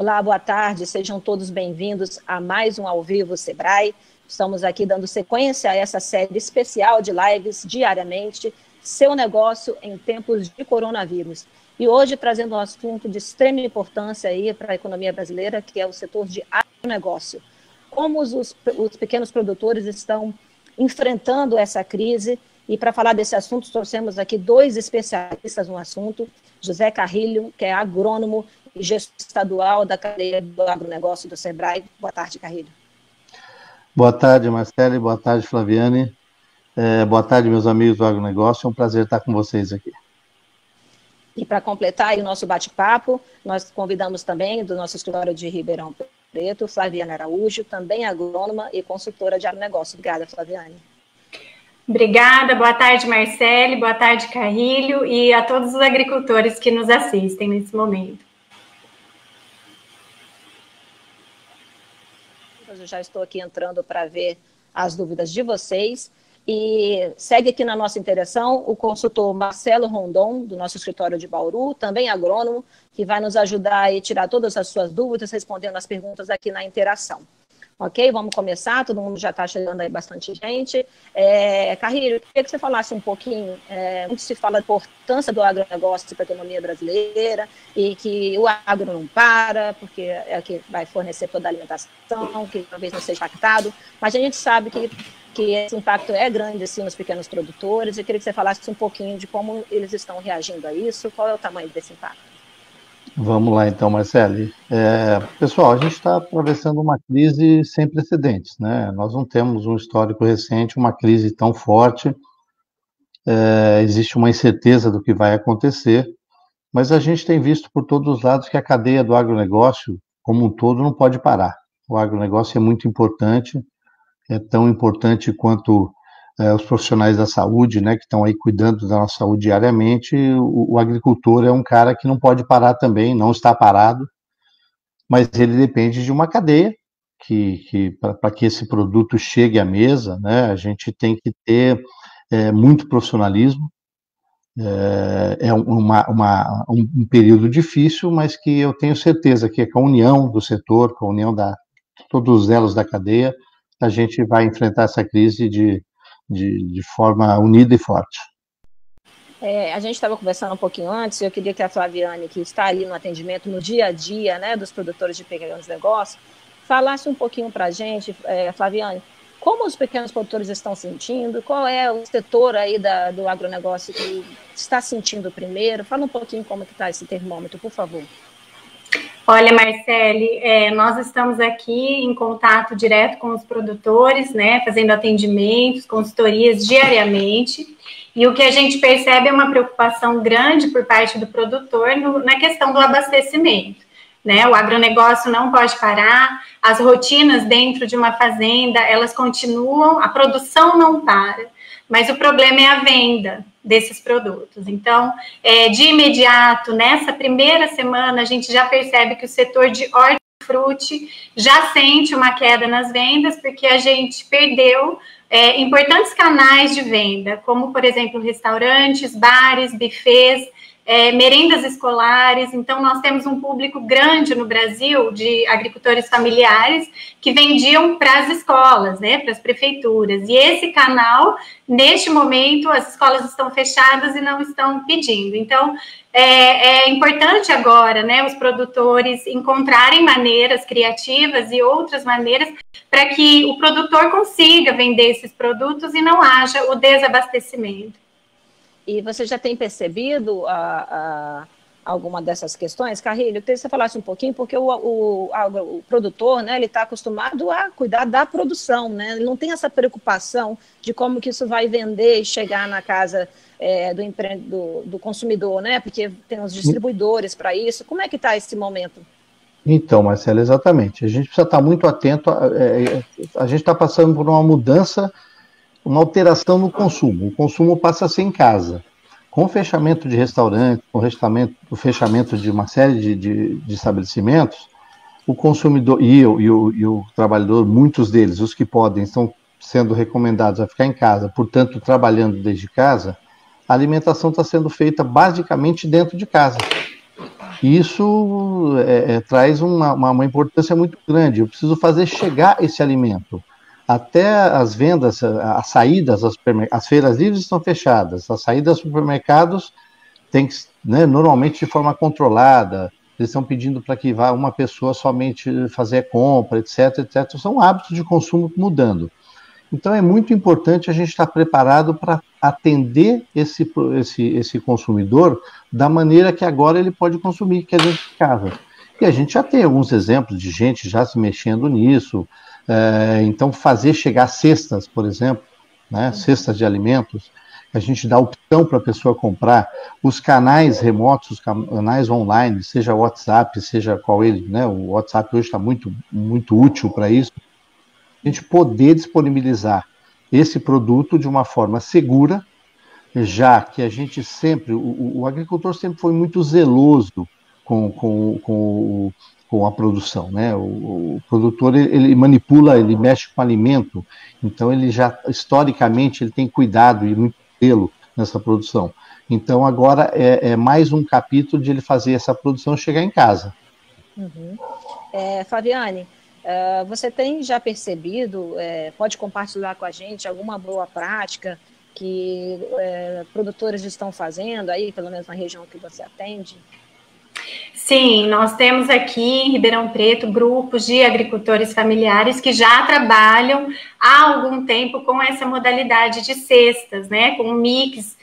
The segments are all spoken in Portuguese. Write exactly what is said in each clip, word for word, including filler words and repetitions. Olá, boa tarde, sejam todos bem-vindos a mais um Ao Vivo Sebrae. Estamos aqui dando sequência a essa série especial de lives diariamente, Seu Negócio em Tempos de Coronavírus. E hoje trazendo um assunto de extrema importância aí para a economia brasileira, que é o setor de agronegócio. Como os, os pequenos produtores estão enfrentando essa crise. E para falar desse assunto, trouxemos aqui dois especialistas no assunto, José Carrilho, que é agrônomo e gestor estadual da cadeia do agronegócio do Sebrae. Boa tarde, Carrilho. Boa tarde, Marcele. Boa tarde, Flaviane. É, boa tarde, meus amigos do agronegócio. É um prazer estar com vocês aqui. E para completar aí o nosso bate-papo, nós convidamos também do nosso escritório de Ribeirão Preto, Flaviana Araújo, também agrônoma e consultora de agronegócio. Obrigada, Flaviane. Obrigada, boa tarde, Marcele, boa tarde, Carrilho, e a todos os agricultores que nos assistem nesse momento. Eu já estou aqui entrando para ver as dúvidas de vocês, e segue aqui na nossa interação o consultor Marcelo Rondon, do nosso escritório de Bauru, também agrônomo, que vai nos ajudar e tirar todas as suas dúvidas, respondendo as perguntas aqui na interação. Ok, vamos começar, todo mundo já está chegando aí, bastante gente. É, Carrilho, eu queria que você falasse um pouquinho, é, onde se fala da importância do agronegócio para a economia brasileira e que o agro não para, porque é o que vai fornecer toda a alimentação, que talvez não seja impactado, mas a gente sabe que, que esse impacto é grande assim, nos pequenos produtores. Eu queria que você falasse um pouquinho de como eles estão reagindo a isso, qual é o tamanho desse impacto. Vamos lá, então, Marcele. É, pessoal, a gente está atravessando uma crise sem precedentes, né? Nós não temos um histórico recente, uma crise tão forte. É, existe uma incerteza do que vai acontecer, mas a gente tem visto por todos os lados que a cadeia do agronegócio, como um todo, não pode parar. O agronegócio é muito importante, é tão importante quanto é, os profissionais da saúde, né, que estão aí cuidando da nossa saúde diariamente. O, o agricultor é um cara que não pode parar também, não está parado, mas ele depende de uma cadeia, que, que para que esse produto chegue à mesa, né, a gente tem que ter é, muito profissionalismo. É, é uma, uma, um, um período difícil, mas que eu tenho certeza que com a união do setor, com a união de todos os elos da cadeia, a gente vai enfrentar essa crise de De, de forma unida e forte. É, a gente estava conversando um pouquinho antes, eu queria que a Flaviane, que está ali no atendimento, no dia a dia, né, dos produtores de pequenos negócios, falasse um pouquinho para a gente, é, Flaviane, como os pequenos produtores estão sentindo, qual é o setor aí da, do agronegócio que está sentindo primeiro? Fala um pouquinho como que está esse termômetro, por favor. Olha, Marcele, é, nós estamos aqui em contato direto com os produtores, né, fazendo atendimentos, consultorias diariamente, e o que a gente percebe é uma preocupação grande por parte do produtor no, na questão do abastecimento, né, o agronegócio não pode parar, as rotinas dentro de uma fazenda, elas continuam, a produção não para, mas o problema é a venda desses produtos. Então, é, de imediato, nessa primeira semana, a gente já percebe que o setor de hortifruti já sente uma queda nas vendas, porque a gente perdeu é, importantes canais de venda, como, por exemplo, restaurantes, bares, bufês, é, merendas escolares. Então, nós temos um público grande no Brasil de agricultores familiares que vendiam para as escolas, né, para as prefeituras. E esse canal, neste momento, as escolas estão fechadas e não estão pedindo. Então, é, é importante agora, né, os produtores encontrarem maneiras criativas e outras maneiras para que o produtor consiga vender esses produtos e não haja o desabastecimento. E você já tem percebido a, a, alguma dessas questões? Carrilho, eu queria que você falasse um pouquinho, porque o, o, a, o produtor, né, ele está acostumado a cuidar da produção, né? Ele não tem essa preocupação de como que isso vai vender e chegar na casa é, do, empre... do, do consumidor, né? Porque tem os distribuidores para isso. Como é que está esse momento? Então, Marcelo, exatamente. A gente precisa estar muito atento. A, a, a gente está passando por uma mudança, uma alteração no consumo. O consumo passa a ser em casa. Com o fechamento de restaurantes, com o fechamento de uma série de, de, de estabelecimentos, o consumidor e, eu, e, o, e o trabalhador, muitos deles, os que podem, estão sendo recomendados a ficar em casa, portanto, trabalhando desde casa, a alimentação está sendo feita basicamente dentro de casa. Isso é, é, traz uma, uma, uma importância muito grande. Eu preciso fazer chegar esse alimento. Até as vendas, as saídas, as, as feiras livres estão fechadas, as saídas dos supermercados tem que, né, normalmente de forma controlada, eles estão pedindo para que vá uma pessoa somente fazer compra, etc, etcétera. São hábitos de consumo mudando. Então é muito importante a gente estar preparado para atender esse, esse, esse consumidor da maneira que agora ele pode consumir, que é dentro de casa. E a gente já tem alguns exemplos de gente já se mexendo nisso. É, então fazer chegar cestas, por exemplo, né, cestas de alimentos, a gente dá opção para a pessoa comprar. Os canais remotos, os canais online, seja WhatsApp, seja qual ele, né, o WhatsApp hoje está muito, muito útil para isso. A gente poder disponibilizar esse produto de uma forma segura, já que a gente sempre, o, o agricultor sempre foi muito zeloso com, com, com, com a produção, né? O, o produtor, ele manipula, ele mexe com alimento, então ele já, historicamente, ele tem cuidado e muito zelo nessa produção. Então agora é, é mais um capítulo de ele fazer essa produção chegar em casa. Uhum. É, Flaviane, você tem já percebido, pode compartilhar com a gente alguma boa prática que produtores estão fazendo aí, pelo menos na região que você atende? Sim, nós temos aqui em Ribeirão Preto grupos de agricultores familiares que já trabalham há algum tempo com essa modalidade de cestas, né, com um mix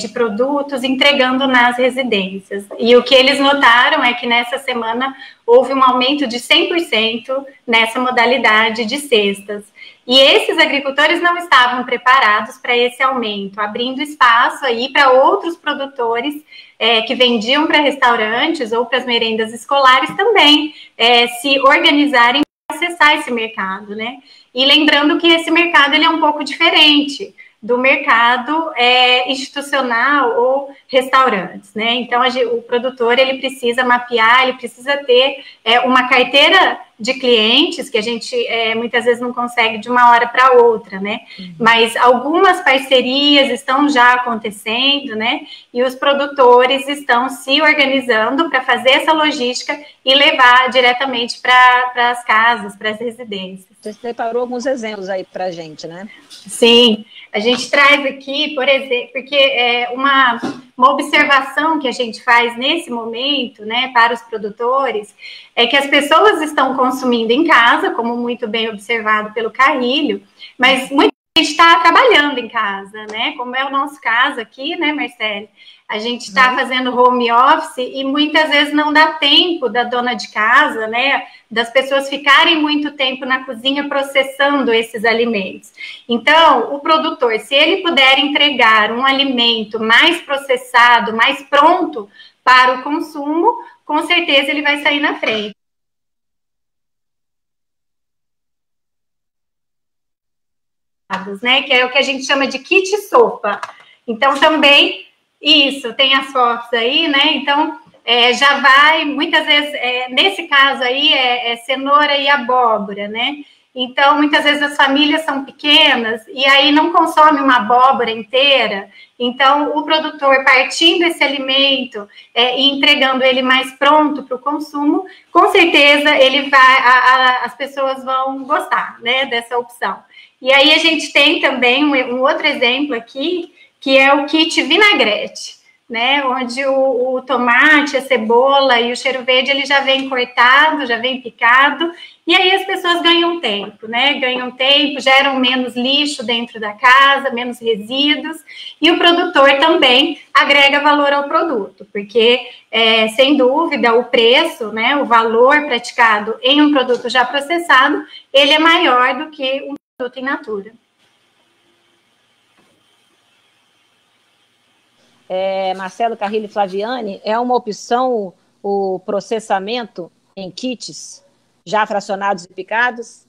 de produtos entregando nas residências. E o que eles notaram é que nessa semana houve um aumento de cem por cento nessa modalidade de cestas. E esses agricultores não estavam preparados para esse aumento, abrindo espaço aí para outros produtores é, que vendiam para restaurantes ou para as merendas escolares também é, se organizarem para acessar esse mercado, né? E lembrando que esse mercado ele é um pouco diferente do mercado é, institucional ou restaurantes, né? Então, a, o produtor, ele precisa mapear, ele precisa ter é, uma carteira de clientes, que a gente, é, muitas vezes, não consegue de uma hora para outra, né? Uhum. Mas algumas parcerias estão já acontecendo, né? E os produtores estão se organizando para fazer essa logística e levar diretamente para as casas, para as residências. Você preparou alguns exemplos aí para a gente, né? Sim. A gente traz aqui, por exemplo, porque é uma, uma observação que a gente faz nesse momento, né, para os produtores, é que as pessoas estão consumindo em casa, como muito bem observado pelo Carrilho, mas muita gente está trabalhando em casa, né, como é o nosso caso aqui, né, Marcele? A gente está fazendo home office e muitas vezes não dá tempo da dona de casa, né, das pessoas ficarem muito tempo na cozinha processando esses alimentos. Então, o produtor, se ele puder entregar um alimento mais processado, mais pronto para o consumo, com certeza ele vai sair na frente. Né, que é o que a gente chama de kit sopa. Então, também... Isso, tem as fotos aí, né? Então, é, já vai, muitas vezes, é, nesse caso aí, é, é cenoura e abóbora, né? Então, muitas vezes as famílias são pequenas e aí não consome uma abóbora inteira. Então, o produtor partindo esse alimento é, e entregando ele mais pronto para o consumo, com certeza ele vai, a, a, as pessoas vão gostar, né, dessa opção. E aí a gente tem também um, um outro exemplo aqui, que é o kit vinagrete, né, onde o, o tomate, a cebola e o cheiro verde, ele já vem cortado, já vem picado, e aí as pessoas ganham tempo, né, ganham tempo, geram menos lixo dentro da casa, menos resíduos, e o produtor também agrega valor ao produto, porque, é, sem dúvida, o preço, né, o valor praticado em um produto já processado, ele é maior do que um produto in natura. É, Marcelo, Carrilho e Flaviane, é uma opção o processamento em kits já fracionados e picados?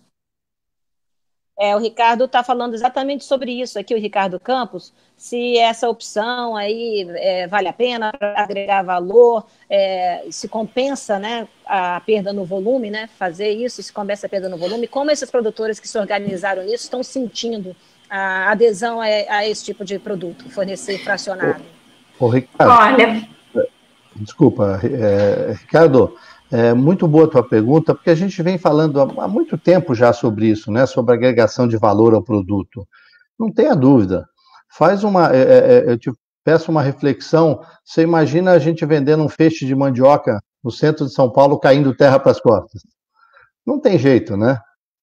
É, o Ricardo está falando exatamente sobre isso aqui, o Ricardo Campos, se essa opção aí é, vale a pena para agregar valor, é, se compensa, né, a perda no volume, né, fazer isso, se compensa a perda no volume, como esses produtores que se organizaram nisso estão sentindo a adesão a, a esse tipo de produto, fornecer fracionado? Ô, Ricardo, olha, Desculpa, é, Ricardo, é muito boa a tua pergunta, porque a gente vem falando há muito tempo já sobre isso, né? Sobre agregação de valor ao produto. Não tenha dúvida. Faz uma, é, é, eu te peço uma reflexão. Você imagina a gente vendendo um feixe de mandioca no centro de São Paulo caindo terra para as costas? Não tem jeito, né?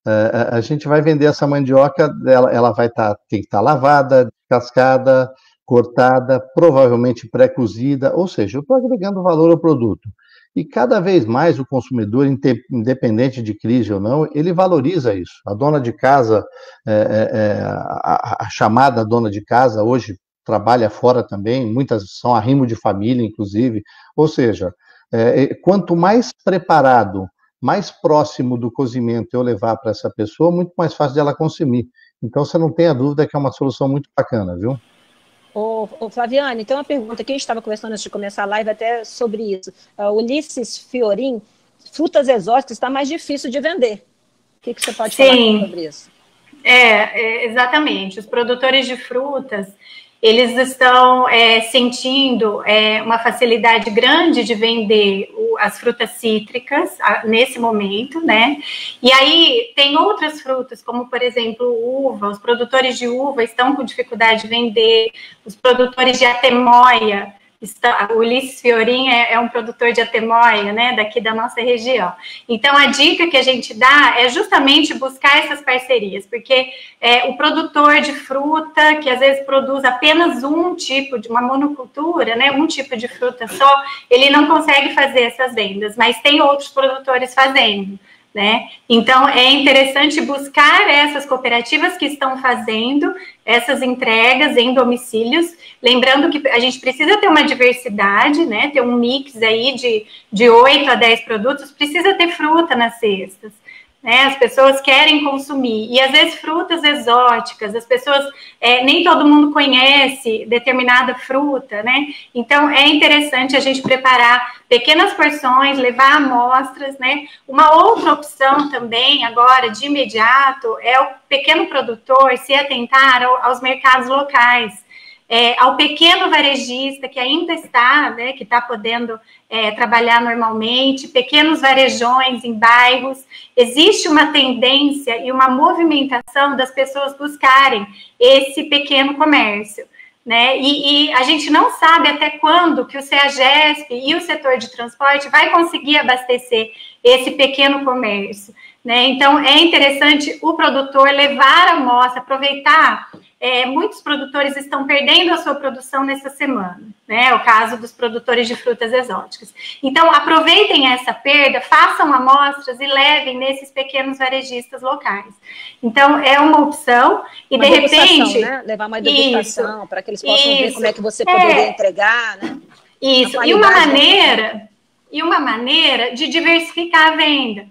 É, a gente vai vender essa mandioca, ela, ela vai tá, tem que estar tá lavada, descascada, cortada, provavelmente pré-cozida, ou seja, eu estou agregando valor ao produto. E cada vez mais o consumidor, independente de crise ou não, ele valoriza isso. A dona de casa, é, é, a, a chamada dona de casa, hoje trabalha fora também, muitas são arrimo de família, inclusive. Ou seja, é, quanto mais preparado, mais próximo do cozimento eu levar para essa pessoa, muito mais fácil dela consumir. Então, você não tenha dúvida que é uma solução muito bacana, viu? Ô, ô, Flaviana, então uma pergunta que a gente estava conversando antes de começar a live até sobre isso. Uh, Ulisses Fiorim, frutas exóticas está mais difícil de vender. O que, que você pode Sim. falar sobre isso? É, exatamente. Os produtores de frutas, eles estão é, sentindo é, uma facilidade grande de vender o, as frutas cítricas a, nesse momento, né? E aí tem outras frutas, como, por exemplo, uva. Os produtores de uva estão com dificuldade de vender. Os produtores de Atemóia, está, o Ulisses Fiorim é, é um produtor de Atemóia, né, daqui da nossa região. Então, a dica que a gente dá é justamente buscar essas parcerias, porque é, o produtor de fruta, que às vezes produz apenas um tipo, de uma monocultura, né, um tipo de fruta só, ele não consegue fazer essas vendas, mas tem outros produtores fazendo, né? Então, é interessante buscar essas cooperativas que estão fazendo essas entregas em domicílios, lembrando que a gente precisa ter uma diversidade, né? Ter um mix aí de, de oito a dez produtos, precisa ter fruta nas cestas, né? As pessoas querem consumir, e às vezes frutas exóticas, as pessoas, é, nem todo mundo conhece determinada fruta, né? Então, é interessante a gente preparar pequenas porções, levar amostras, né? Uma outra opção também, agora, de imediato, é o pequeno produtor se atentar aos mercados locais. É, ao pequeno varejista que ainda está, né, que está podendo é, trabalhar normalmente, pequenos varejões em bairros, existe uma tendência e uma movimentação das pessoas buscarem esse pequeno comércio, né? E, e a gente não sabe até quando que o CEAGESP e o setor de transporte vai conseguir abastecer esse pequeno comércio, né? Então, é interessante o produtor levar a amostra, aproveitar. É, muitos produtores estão perdendo a sua produção nessa semana, né? O caso dos produtores de frutas exóticas. Então, aproveitem essa perda, façam amostras e levem nesses pequenos varejistas locais. Então, é uma opção. E, uma de repente... Né? Levar uma degustação para que eles possam isso, ver como é que você poderia é, entregar, né? Isso. E uma maneira, e uma maneira de diversificar a venda.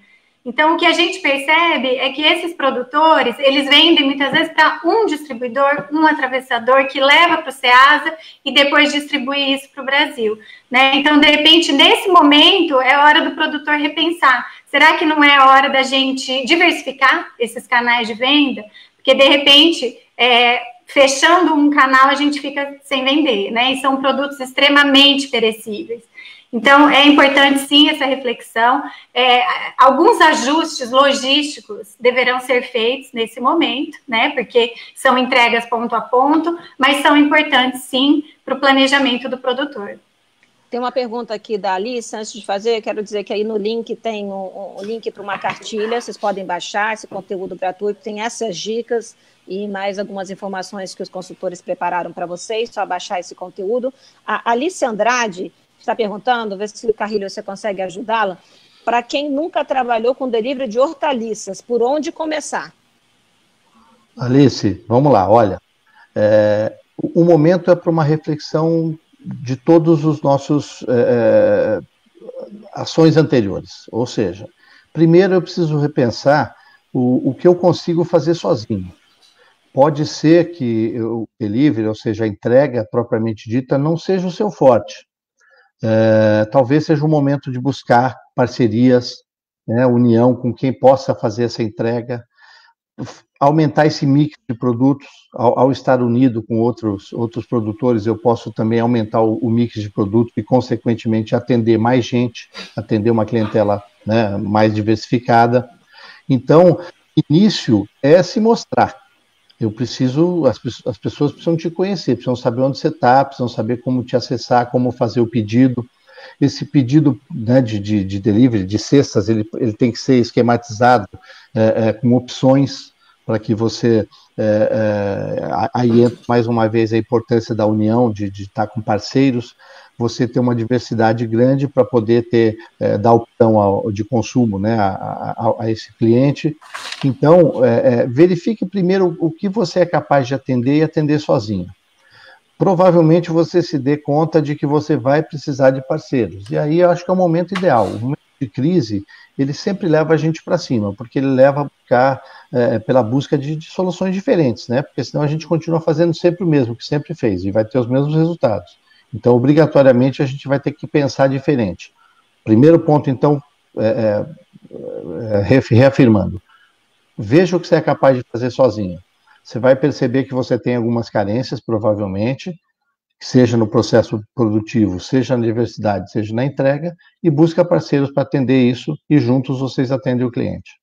Então, o que a gente percebe é que esses produtores, eles vendem muitas vezes para um distribuidor, um atravessador, que leva para o CEASA e depois distribui isso para o Brasil, né? Então, de repente, nesse momento, é hora do produtor repensar. Será que não é a hora da gente diversificar esses canais de venda? Porque, de repente, é, fechando um canal, a gente fica sem vender, né? E são produtos extremamente perecíveis. Então, é importante, sim, essa reflexão. É, alguns ajustes logísticos deverão ser feitos nesse momento, né? Porque são entregas ponto a ponto, mas são importantes, sim, para o planejamento do produtor. Tem uma pergunta aqui da Alice, antes de fazer, quero dizer que aí no link tem um, um link para uma cartilha, vocês podem baixar esse conteúdo gratuito, tem essas dicas e mais algumas informações que os consultores prepararam para vocês, só baixar esse conteúdo. A Alice Andrade está perguntando, vê se o Carrilho você consegue ajudá-la, para quem nunca trabalhou com delivery de hortaliças, por onde começar? Alice, vamos lá, olha, é, o momento é para uma reflexão de todos os nossos é, ações anteriores, ou seja, primeiro eu preciso repensar o, o que eu consigo fazer sozinho. Pode ser que o delivery, ou seja, a entrega propriamente dita, não seja o seu forte. É, talvez seja o momento de buscar parcerias, né, união com quem possa fazer essa entrega. aumentar esse mix de produtos, ao, ao estar unido com outros, outros produtores, eu posso também aumentar o, o mix de produto e, consequentemente, atender mais gente, atender uma clientela, né, mais diversificada. Então, início é se mostrar. Eu preciso, as, as pessoas precisam te conhecer, precisam saber onde você está, precisam saber como te acessar, como fazer o pedido. Esse pedido, né, de, de, de delivery, de cestas, ele, ele tem que ser esquematizado é, é, com opções, para que você, é, é, aí entra mais uma vez a importância da união, de, de estar com parceiros, você ter uma diversidade grande para poder ter, é, dar opção ao, de consumo, né, a, a, a esse cliente. Então, é, é, verifique primeiro o que você é capaz de atender e atender sozinho. Provavelmente você se dê conta de que você vai precisar de parceiros, e aí eu acho que é o momento ideal. O momento de crise, ele sempre leva a gente para cima, porque ele leva a buscar, é, pela busca de, de soluções diferentes, né? Porque senão a gente continua fazendo sempre o mesmo que sempre fez e vai ter os mesmos resultados. Então, obrigatoriamente, a gente vai ter que pensar diferente. Primeiro ponto, então, é, é, reafirmando, veja o que você é capaz de fazer sozinho. Você vai perceber que você tem algumas carências, provavelmente, seja no processo produtivo, seja na diversidade, seja na entrega, e busca parceiros para atender isso, e juntos vocês atendem o cliente.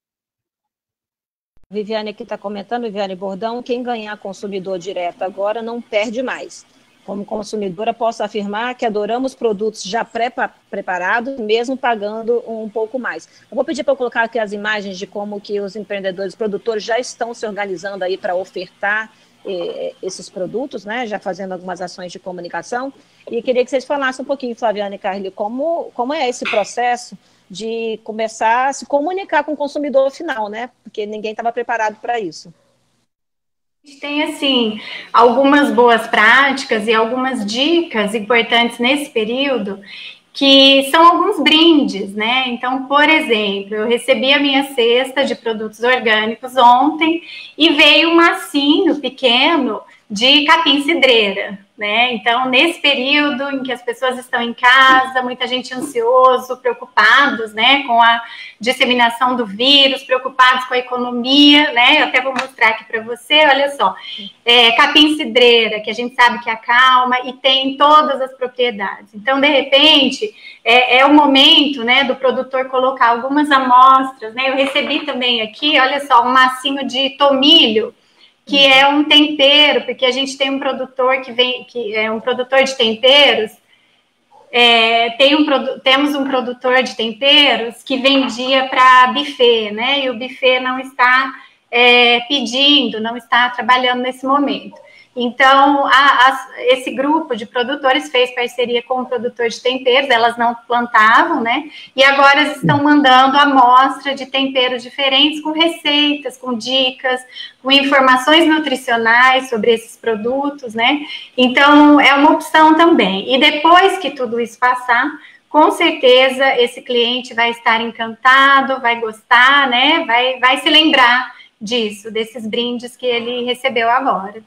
Viviane aqui está comentando, Viviane Bordão, quem ganhar consumidor direto agora não perde mais. Como consumidora, posso afirmar que adoramos produtos já pré-preparados, mesmo pagando um pouco mais. Eu vou pedir para eu colocar aqui as imagens de como que os empreendedores, produtores já estão se organizando aí para ofertar esses produtos, né, já fazendo algumas ações de comunicação, e queria que vocês falassem um pouquinho, Flaviana e Carlinho, como, como é esse processo de começar a se comunicar com o consumidor final, né, porque ninguém estava preparado para isso. A gente tem, assim, algumas boas práticas e algumas dicas importantes nesse período, que são alguns brindes, né? Então, por exemplo, eu recebi a minha cesta de produtos orgânicos ontem e veio um massinho pequeno de capim-cidreira, né? Então, nesse período em que as pessoas estão em casa, muita gente ansioso, preocupados, né, com a disseminação do vírus, preocupados com a economia, né? Eu até vou mostrar aqui para você, olha só. É, capim-cidreira, que a gente sabe que acalma e tem todas as propriedades. Então, de repente, é, é o momento, né, do produtor colocar algumas amostras, né? Eu recebi também aqui, olha só, um massinho de tomilho, que é um tempero, porque a gente tem um produtor que vem, que é um produtor de temperos, é, tem um, temos um produtor de temperos que vendia para buffet, né? E o buffet não está é, pedindo, não está trabalhando nesse momento. Então, a, a, esse grupo de produtores fez parceria com o produtor de temperos, elas não plantavam, né? E agora estão mandando amostra de temperos diferentes com receitas, com dicas, com informações nutricionais sobre esses produtos, né? Então, é uma opção também. E depois que tudo isso passar, com certeza esse cliente vai estar encantado, vai gostar, né? Vai, vai se lembrar disso, desses brindes que ele recebeu agora.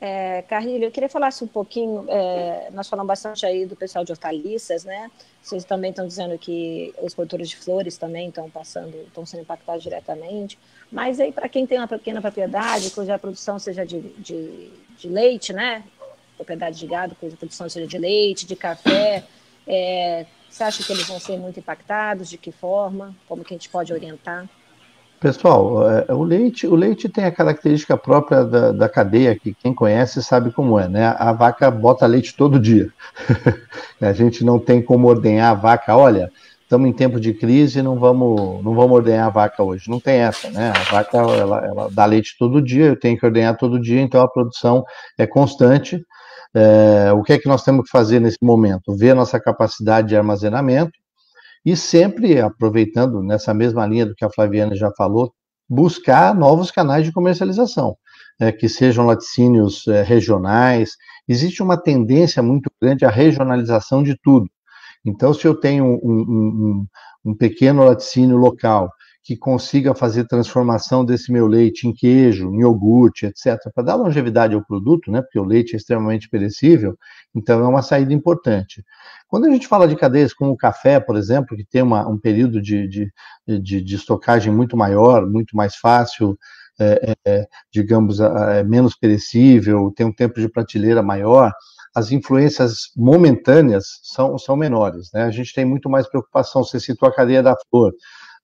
É, Carrilho, eu queria falar um pouquinho, é, nós falamos bastante aí do pessoal de hortaliças, né? Vocês também estão dizendo que os produtores de flores também estão passando, estão sendo impactados diretamente, mas aí para quem tem uma pequena propriedade, cuja produção seja de, de, de leite, né? Propriedade de gado, cuja produção seja de leite, de café, é, você acha que eles vão ser muito impactados? De que forma? Como que a gente pode orientar? Pessoal, o leite, o leite tem a característica própria da, da cadeia, que quem conhece sabe como é, né? A vaca bota leite todo dia. A gente não tem como ordenhar a vaca, olha, estamos em tempo de crise, não vamos, não vamos ordenhar a vaca hoje. Não tem essa, né? A vaca, ela, ela dá leite todo dia, eu tenho que ordenhar todo dia, então a produção é constante. É, o que é que nós temos que fazer nesse momento? Ver a nossa capacidade de armazenamento, e sempre, aproveitando nessa mesma linha do que a Flaviana já falou, buscar novos canais de comercialização, é, que sejam laticínios é, regionais. Existe uma tendência muito grande à regionalização de tudo. Então, se eu tenho um, um, um, um pequeno laticínio local que consiga fazer transformação desse meu leite em queijo, em iogurte, etcétera, para dar longevidade ao produto, né, porque o leite é extremamente perecível, então é uma saída importante. Quando a gente fala de cadeias como o café, por exemplo, que tem uma, um período de, de, de, de estocagem muito maior, muito mais fácil, é, é, digamos, é menos perecível, tem um tempo de prateleira maior, as influências momentâneas são, são menores, né? A gente tem muito mais preocupação, você citou a cadeia da flor,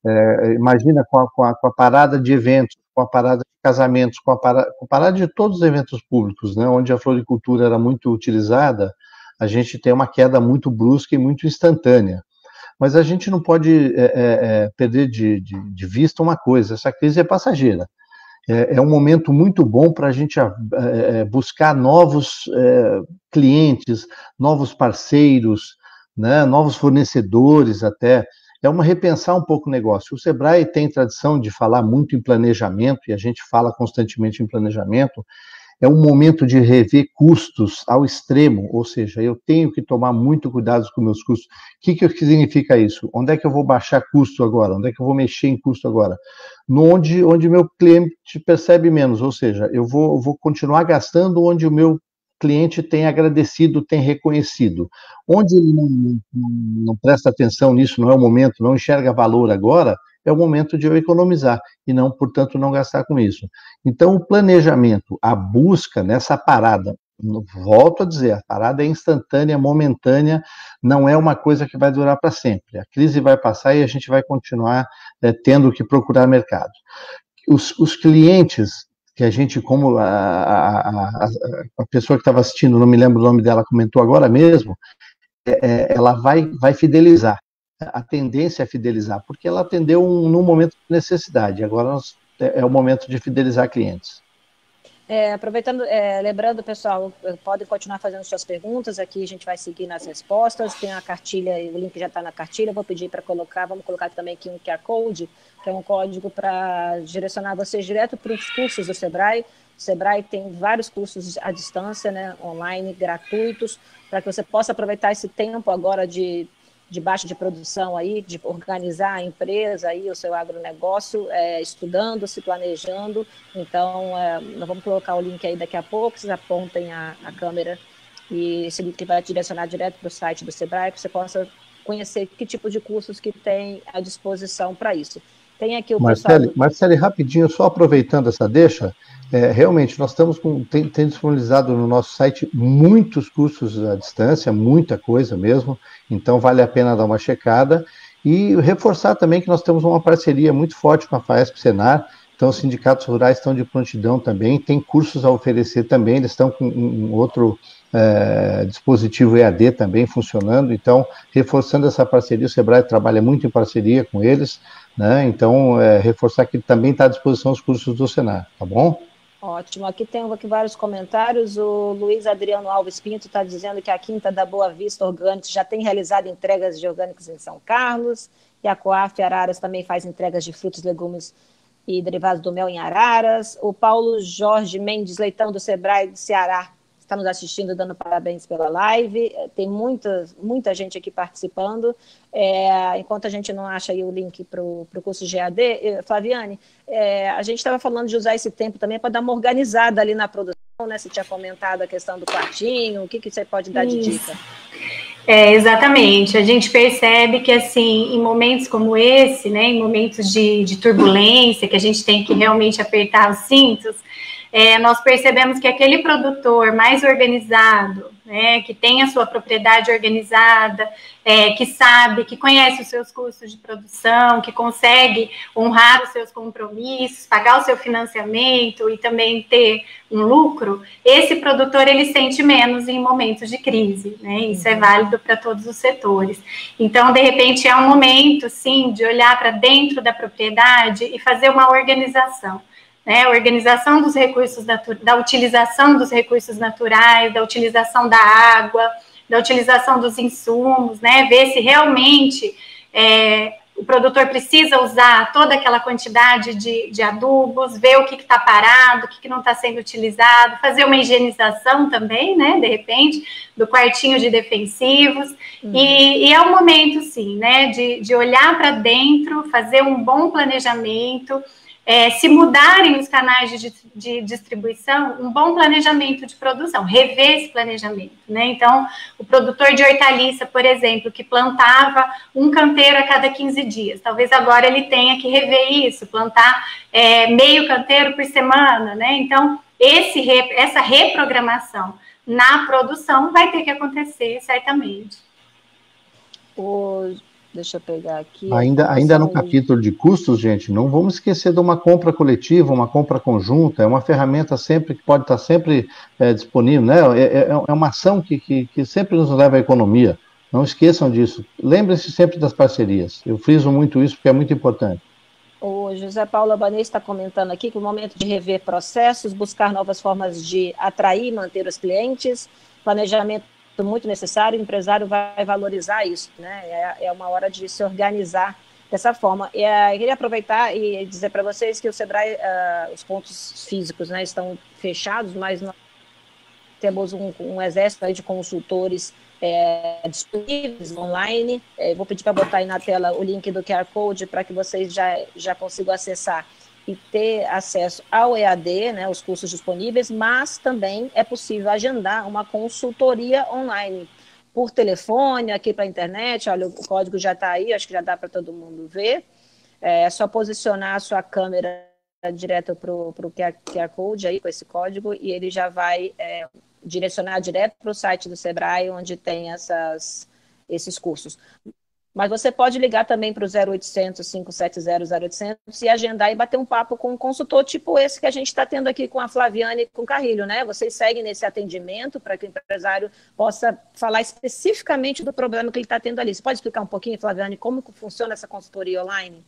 é, imagina com a, com, a, com a parada de eventos, com a parada de casamentos, com a parada, com a parada de todos os eventos públicos, né? Onde a floricultura era muito utilizada, a gente tem uma queda muito brusca e muito instantânea. Mas a gente não pode é, é, perder de, de, de vista uma coisa, essa crise é passageira. É, é um momento muito bom para a gente é, buscar novos é, clientes, novos parceiros, né, novos fornecedores até. É uma repensar um pouco o negócio. O Sebrae tem tradição de falar muito em planejamento, e a gente fala constantemente em planejamento. É um momento de rever custos ao extremo, ou seja, eu tenho que tomar muito cuidado com meus custos. O que, que significa isso? Onde é que eu vou baixar custo agora? Onde é que eu vou mexer em custo agora? No onde, onde meu cliente percebe menos, ou seja, eu vou, eu vou continuar gastando onde o meu cliente tem agradecido, tem reconhecido. Onde ele não, não, não presta atenção nisso, não é o momento, não enxerga valor agora, é o momento de eu economizar e não, portanto, não gastar com isso. Então, o planejamento, a busca nessa parada, volto a dizer, a parada é instantânea, momentânea, não é uma coisa que vai durar para sempre. A crise vai passar e a gente vai continuar é, tendo que procurar mercado. Os, os clientes que a gente, como a, a, a, a pessoa que estava assistindo, não me lembro o nome dela, comentou agora mesmo, é, ela vai, vai fidelizar. A tendência é fidelizar, porque ela atendeu um, num momento de necessidade, agora nós, é, é o momento de fidelizar clientes. É, aproveitando, é, lembrando, pessoal, podem continuar fazendo suas perguntas, aqui a gente vai seguir nas respostas, tem a cartilha, o link já está na cartilha, vou pedir para colocar, vamos colocar também aqui um Q R Code, que é um código para direcionar vocês direto para os cursos do Sebrae. O Sebrae tem vários cursos à distância, né, online, gratuitos, para que você possa aproveitar esse tempo agora de de baixa de produção aí, de organizar a empresa aí, o seu agronegócio, é, estudando, se planejando. Então, é, nós vamos colocar o link aí daqui a pouco, vocês apontem a, a câmera e esse link vai direcionar direto para o site do Sebrae, para que você possa conhecer que tipo de cursos que tem à disposição para isso. Tem aqui o Marcele, do... Marcele, rapidinho, só aproveitando essa deixa, é, realmente nós estamos com, tem, tem disponibilizado no nosso site muitos cursos à distância, muita coisa mesmo, então vale a pena dar uma checada e reforçar também que nós temos uma parceria muito forte com a FAESP SENAR, então os sindicatos rurais estão de prontidão também, tem cursos a oferecer também, eles estão com um outro é, dispositivo E A D também funcionando, então reforçando essa parceria, o Sebrae trabalha muito em parceria com eles, né? Então, é, reforçar que também está à disposição os cursos do Senar, tá bom? Ótimo, aqui tem aqui vários comentários, o Luiz Adriano Alves Pinto está dizendo que a Quinta da Boa Vista orgânica já tem realizado entregas de orgânicos em São Carlos, e a Coaf Araras também faz entregas de frutos, legumes e derivados do mel em Araras, o Paulo Jorge Mendes Leitão do Sebrae do Ceará está nos assistindo, dando parabéns pela live, tem muita, muita gente aqui participando, é, enquanto a gente não acha aí o link para o curso G A D, eu, Flaviane, é, a gente estava falando de usar esse tempo também para dar uma organizada ali na produção, né, você tinha comentado a questão do quartinho, o que, que você pode dar de Isso. dica? É, exatamente, a gente percebe que, assim, em momentos como esse, né, em momentos de, de turbulência, que a gente tem que realmente apertar os cintos, É, nós percebemos que aquele produtor mais organizado, né, que tem a sua propriedade organizada, é, que sabe, que conhece os seus custos de produção, que consegue honrar os seus compromissos, pagar o seu financiamento e também ter um lucro, esse produtor ele sente menos em momentos de crise, né? Isso é válido para todos os setores. Então, de repente, é um momento, sim, de olhar para dentro da propriedade e fazer uma organização. Né, organização dos recursos, da utilização dos recursos naturais, da utilização da água, da utilização dos insumos, né, ver se realmente é, o produtor precisa usar toda aquela quantidade de, de adubos, ver o que está parado, o que, que não está sendo utilizado, fazer uma higienização também, né, de repente, do quartinho de defensivos, uhum. e, e é um momento, sim, né, de, de olhar para dentro, fazer um bom planejamento, é, se mudarem os canais de, de distribuição, um bom planejamento de produção, rever esse planejamento, né? Então, o produtor de hortaliça, por exemplo, que plantava um canteiro a cada quinze dias, talvez agora ele tenha que rever isso, plantar é, meio canteiro por semana, né? Então, esse, essa reprogramação na produção vai ter que acontecer, certamente. Hoje... Deixa eu pegar aqui. Ainda, ainda no capítulo de custos, gente, não vamos esquecer de uma compra coletiva, uma compra conjunta, é uma ferramenta sempre que pode estar sempre é, disponível, né? É, é, é uma ação que, que, que sempre nos leva à economia. Não esqueçam disso. Lembrem-se sempre das parcerias. Eu friso muito isso porque é muito importante. O José Paulo Abanês está comentando aqui que o momento de rever processos, buscar novas formas de atrair e manter os clientes, planejamento muito necessário, o empresário vai valorizar isso, né? É, é uma hora de se organizar dessa forma. E, uh, eu queria aproveitar e dizer para vocês que o Sebrae, uh, os pontos físicos, né, estão fechados, mas nós temos um, um exército aí de consultores é, disponíveis online. É, vou pedir para botar aí na tela o link do Q R Code para que vocês já, já consigam acessar e ter acesso ao E A D, né, os cursos disponíveis, mas também é possível agendar uma consultoria online, por telefone, aqui para a internet, olha, o código já está aí, acho que já dá para todo mundo ver, é só posicionar a sua câmera direto para o Q R Code aí, com esse código, e ele já vai é, direcionar direto para o site do Sebrae, onde tem essas, esses cursos. Mas você pode ligar também para o zero oitocentos, cinco sete zero, zero oitocentos e agendar e bater um papo com um consultor tipo esse que a gente está tendo aqui com a Flaviana e com o Carrilho, né? Vocês seguem nesse atendimento para que o empresário possa falar especificamente do problema que ele está tendo ali. Você pode explicar um pouquinho, Flaviana, como funciona essa consultoria online?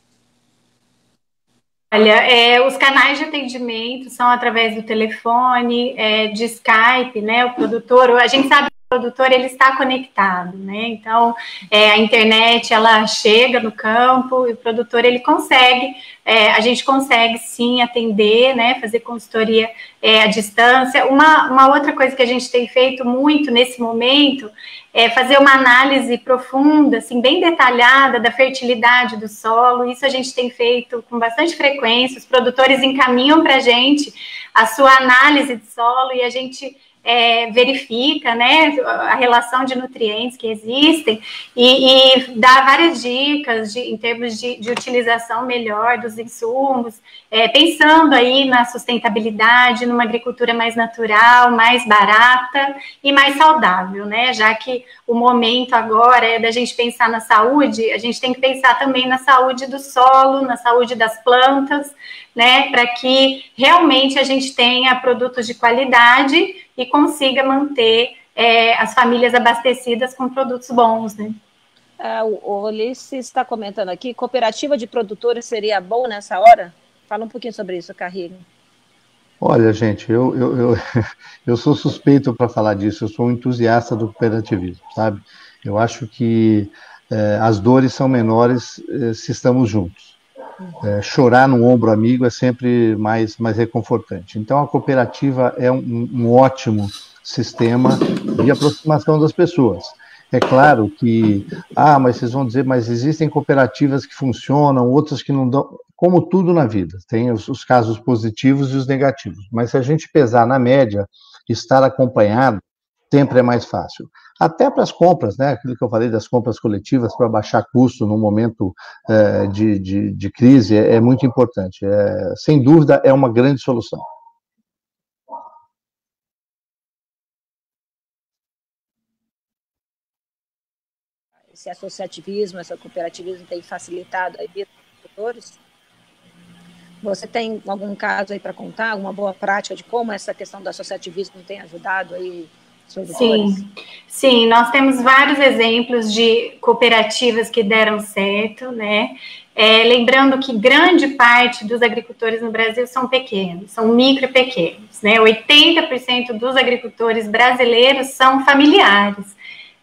Olha, é, os canais de atendimento são através do telefone, é, de Skype, né? O produtor, a gente sabe... O produtor ele está conectado, né? Então é, a internet ela chega no campo e o produtor ele consegue, é, a gente consegue sim atender, né? Fazer consultoria é, à distância. Uma, uma outra coisa que a gente tem feito muito nesse momento é fazer uma análise profunda, assim, bem detalhada da fertilidade do solo. Isso a gente tem feito com bastante frequência. Os produtores encaminham para a gente a sua análise de solo e a gente É, verifica, né, a relação de nutrientes que existem e, e dá várias dicas de, em termos de, de utilização melhor dos insumos, é, pensando aí na sustentabilidade, numa agricultura mais natural, mais barata e mais saudável, né, já que o momento agora é da gente pensar na saúde, a gente tem que pensar também na saúde do solo, na saúde das plantas, né, para que realmente a gente tenha produtos de qualidade e consiga manter é, as famílias abastecidas com produtos bons, né? Ah, o Ulisses está comentando aqui, cooperativa de produtores seria bom nessa hora? Fala um pouquinho sobre isso, Carrilho. Olha, gente, eu, eu, eu, eu sou suspeito para falar disso, eu sou um entusiasta do cooperativismo, sabe? Eu acho que eh, as dores são menores eh, se estamos juntos. É, chorar no ombro amigo é sempre mais, mais reconfortante. Então, a cooperativa é um, um ótimo sistema de aproximação das pessoas. É claro que, ah, mas vocês vão dizer, mas existem cooperativas que funcionam, outras que não dão, como tudo na vida, tem os, os casos positivos e os negativos. Mas se a gente pesar na média, estar acompanhado sempre é mais fácil. Até para as compras, né? Aquilo que eu falei das compras coletivas, para baixar custo num momento é, de, de, de crise, é, é muito importante. É, sem dúvida, é uma grande solução. Esse associativismo, esse cooperativismo tem facilitado a vida dos produtores? Você tem algum caso aí para contar, alguma boa prática de como essa questão do associativismo tem ajudado aí? Sim, sim, nós temos vários exemplos de cooperativas que deram certo, né? É, lembrando que grande parte dos agricultores no Brasil são pequenos, são micro e pequenos, né? oitenta por cento dos agricultores brasileiros são familiares,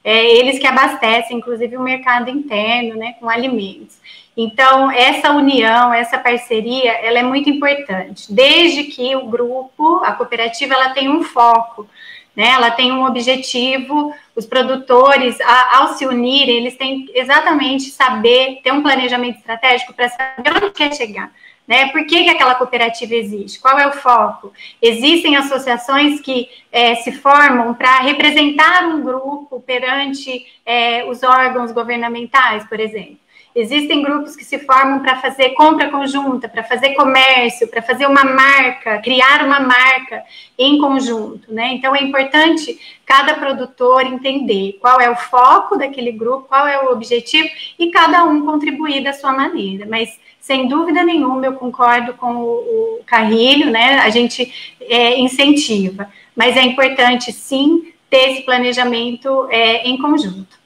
é, eles que abastecem, inclusive, o mercado interno, né, com alimentos. Então, essa união, essa parceria, ela é muito importante, desde que o grupo, a cooperativa, ela tem um foco, né, ela tem um objetivo, os produtores, a, ao se unirem, eles têm exatamente saber, ter um planejamento estratégico para saber onde quer chegar, Né? Por que que aquela cooperativa existe? Qual é o foco? Existem associações que é, se formam para representar um grupo perante é, os órgãos governamentais, por exemplo. Existem grupos que se formam para fazer compra conjunta, para fazer comércio, para fazer uma marca, criar uma marca em conjunto. Né? Então, é importante cada produtor entender qual é o foco daquele grupo, qual é o objetivo, e cada um contribuir da sua maneira, mas... Sem dúvida nenhuma, eu concordo com o Carrilho, né? A gente é, incentiva, mas é importante, sim, ter esse planejamento é, em conjunto.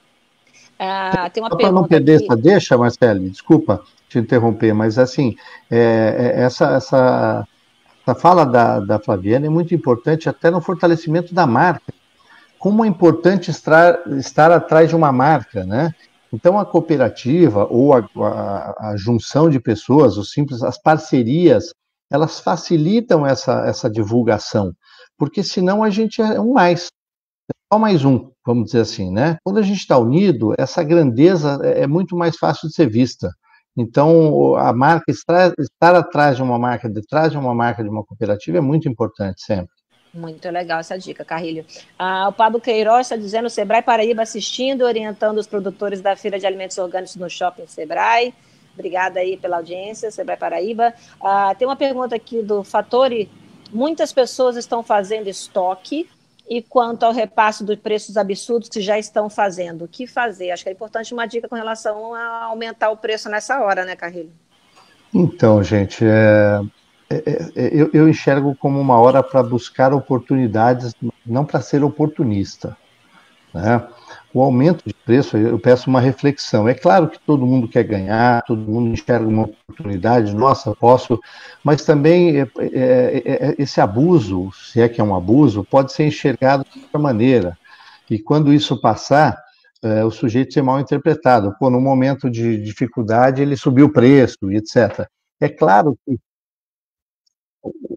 Ah, tem uma Só para não perder aqui. Essa deixa, Marcele, desculpa te interromper, mas assim, é, é, essa, essa, essa fala da, da Flaviana é muito importante até no fortalecimento da marca. Como é importante estar, estar atrás de uma marca, né? Então, a cooperativa ou a, a, a junção de pessoas, os simples, as parcerias, elas facilitam essa, essa divulgação, porque senão a gente é um mais, é só mais um, vamos dizer assim, né? Quando a gente está unido, essa grandeza é muito mais fácil de ser vista. Então, a marca, estar, estar atrás de uma marca, detrás de uma marca de uma cooperativa é muito importante sempre. Muito legal essa dica, Carrilho. Ah, o Pablo Queiroz está dizendo, o Sebrae Paraíba assistindo, orientando os produtores da Feira de Alimentos Orgânicos no Shopping Sebrae. Obrigada aí pela audiência, Sebrae Paraíba. Ah, tem uma pergunta aqui do Fattori. Muitas pessoas estão fazendo estoque e quanto ao repasse dos preços absurdos que já estão fazendo. O que fazer? Acho que é importante uma dica com relação a aumentar o preço nessa hora, né, Carrilho? Então, gente, é... Eu, eu enxergo como uma hora para buscar oportunidades, não para ser oportunista, né? O aumento de preço, eu peço uma reflexão. É claro que todo mundo quer ganhar, todo mundo enxerga uma oportunidade, nossa, posso, mas também é, é, é, esse abuso, se é que é um abuso, pode ser enxergado de outra maneira. E quando isso passar, é, o sujeito ser mal interpretado. Pô, num momento de dificuldade, ele subiu o preço, etcétera. É claro que